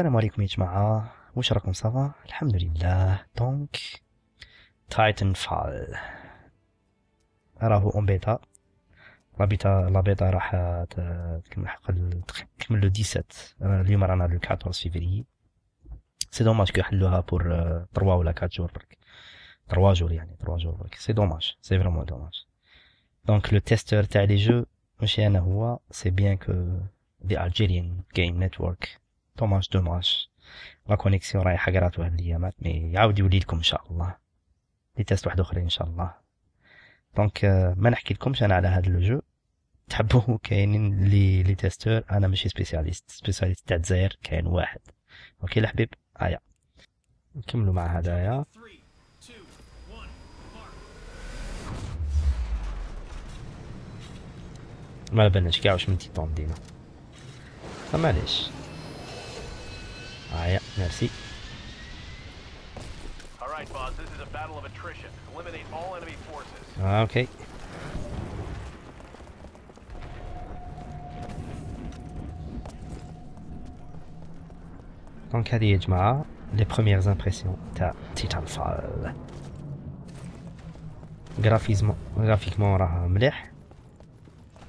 السلام عليكم يا جماعة، واش راكم صافا؟ الحمد لله. دونك تايتن فال راهو اون بيتا، لا بيتا راح تكمل لو 17. اليوم رانا لو 14 فيفري. سي دوماج كي حلوها بور 3 ولا 4 جور برك، 3 جور يعني 3 جور برك. سي دوماج، سي فريمون دوماج. دونك لو تيستور تاع لي جو ماشي انا، هو سي بيان كو دي الجيريان جيم نتورك. دوماج دوماج لا كونيكسيون راهي حقرات واحد الايامات، مي يعاود يولي لكم ان شاء الله لي تيست واحد اخرين ان شاء الله. دونك ما نحكي لكمش انا على هذا لو جو، تحبوه كاينين لي تيستور، انا ماشي سبيسياليست تاع الجزائر كاين واحد. اوكي الحبيب، هيا نكملوا مع هدايا. ما بالناش كاع واش من تيطون ديما، معليش. هيا ميرسي. اوكي دونك هادي يا جماعة لي بخومييغ امبرسيون تاع تيتان فال. غرافيكمون راه مليح،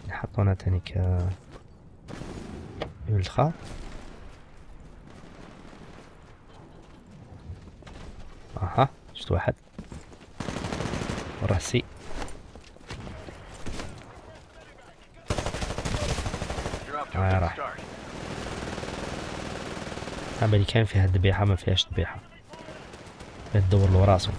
حطونا تانيك الترا. اها شفت واحد راسي. راح عملي كان فيها الذبيحة، ما فيهاش ذبيحة، يدور له راسه.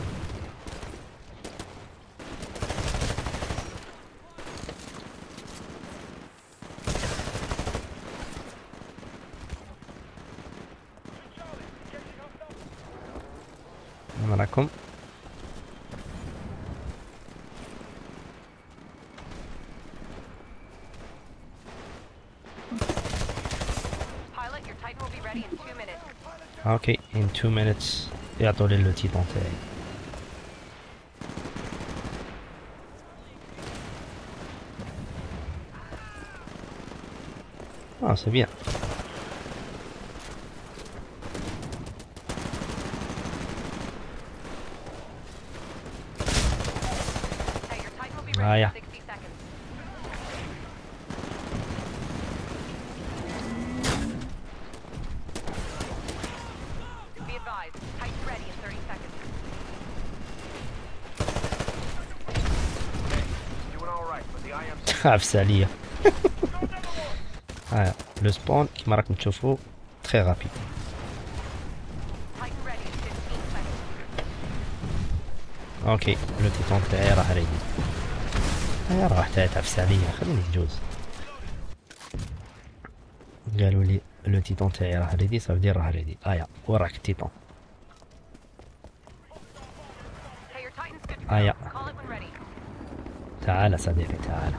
مراكم اوكي ان 2 مينيتس يعطوا لي لو تيتون تاعي. اه سي بيان. هيا عفسه عليا. هايا لو سبون كيما راكم تشوفو تري رابيد. اوكي لو تيتون تاعي راه ريدي. هايا راه حتى تعفسه عليا، خليني نجوز. قالولي لو تيتون تاعي راه ريدي، صافدير راه ريدي. هايا وراك التيتون. هايا تعال صديقي تعال،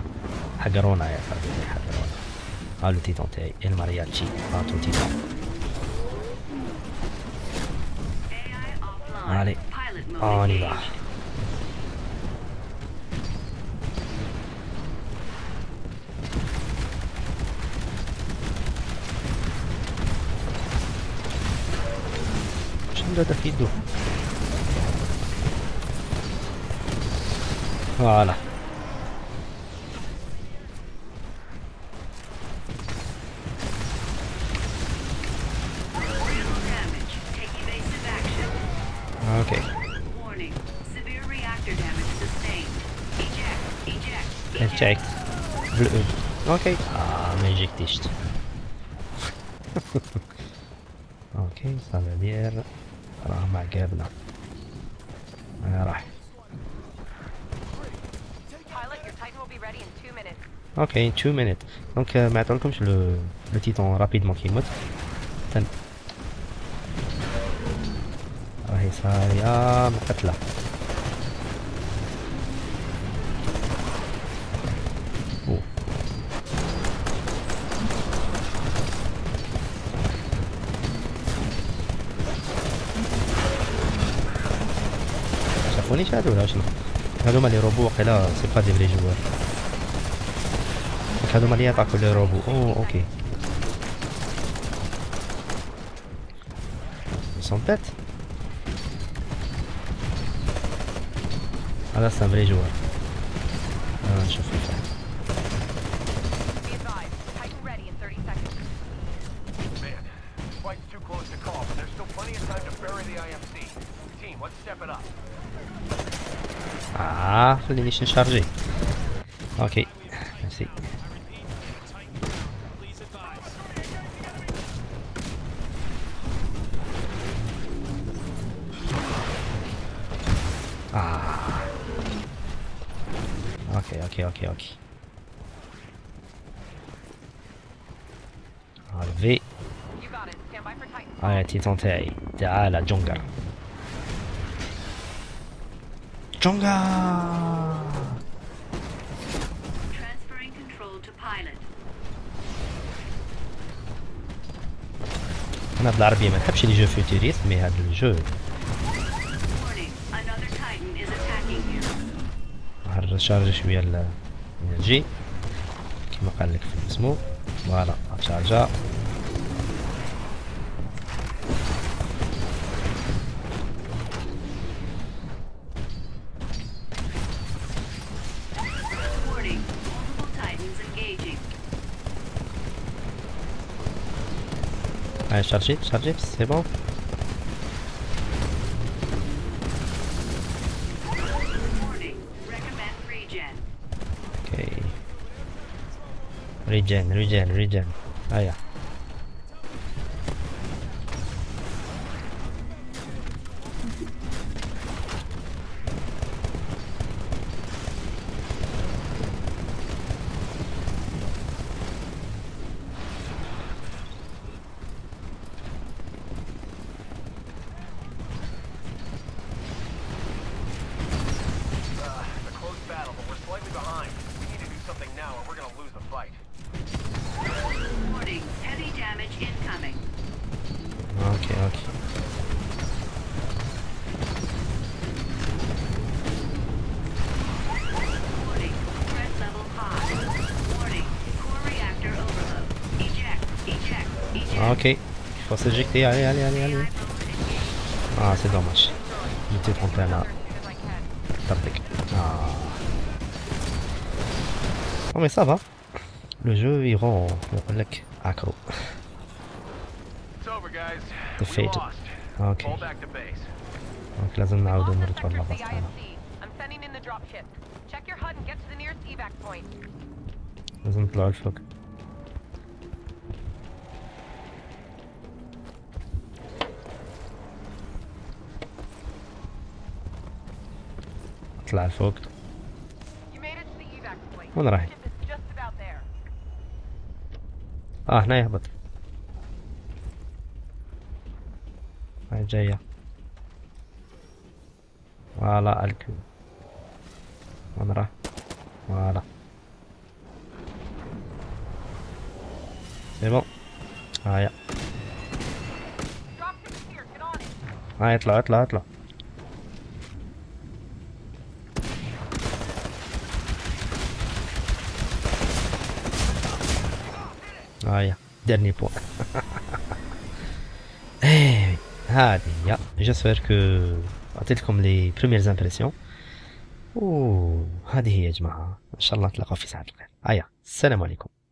حقرونا يا صديقي حقرونا. هالو تيتون تاعي المارياتشي هاتو تيتون. علي اني راح شنو هذا في يدو. فوالا eject blue. اوكي ما اجيكتيش. اوكي صافي دير راه مع قابله. انا راح اوكي 2 مينيت. دونك ما عطولكمش لو تيتون رابيدمون كيموت. راهي صايره مقتله. شافونيش هادو ولا شنو؟ هادوما لي روبو وقيلا سي با دي فري جوار، هادوما لي يطاقو لي روبو. اوكي 100 خلاص صبري جوا نشوف خلينيش نشارجي اوكي ميرسي اوكي الفي هاي تيتون تاعي تعال جونجر Transferring control to pilot. أنا بالعربية ما نحبش لي جو فيوتوريست مي هاد الجو. نشارج شوية الانرجي كيما قالك في اسمو فوالا نشارجها. Allez, chargez, c'est bon. Ok. Regen. Ah, yeah. Ok, il faut s'éjecter, allez. Ah, c'est dommage. J'étais trompé là. Tapic. Ah. Oh, mais ça va. Le jeu, il rend le lac accro. Defeated. Ok. Donc là, on a eu de retour là-bas. Nous sommes là, le floc. طلع الفوق وين رايح؟ هنا يهبط هاي جاية فوالا الكو وين رايح؟ فوالا سي بون هايا هاي اطلع هايا dernier point هادي جيسبر كو عطيتلكم لي بريمير امبرسيون وهذه هي يا جماعه ان شاء الله نتلاقاو في ساعه الخير هايا السلام عليكم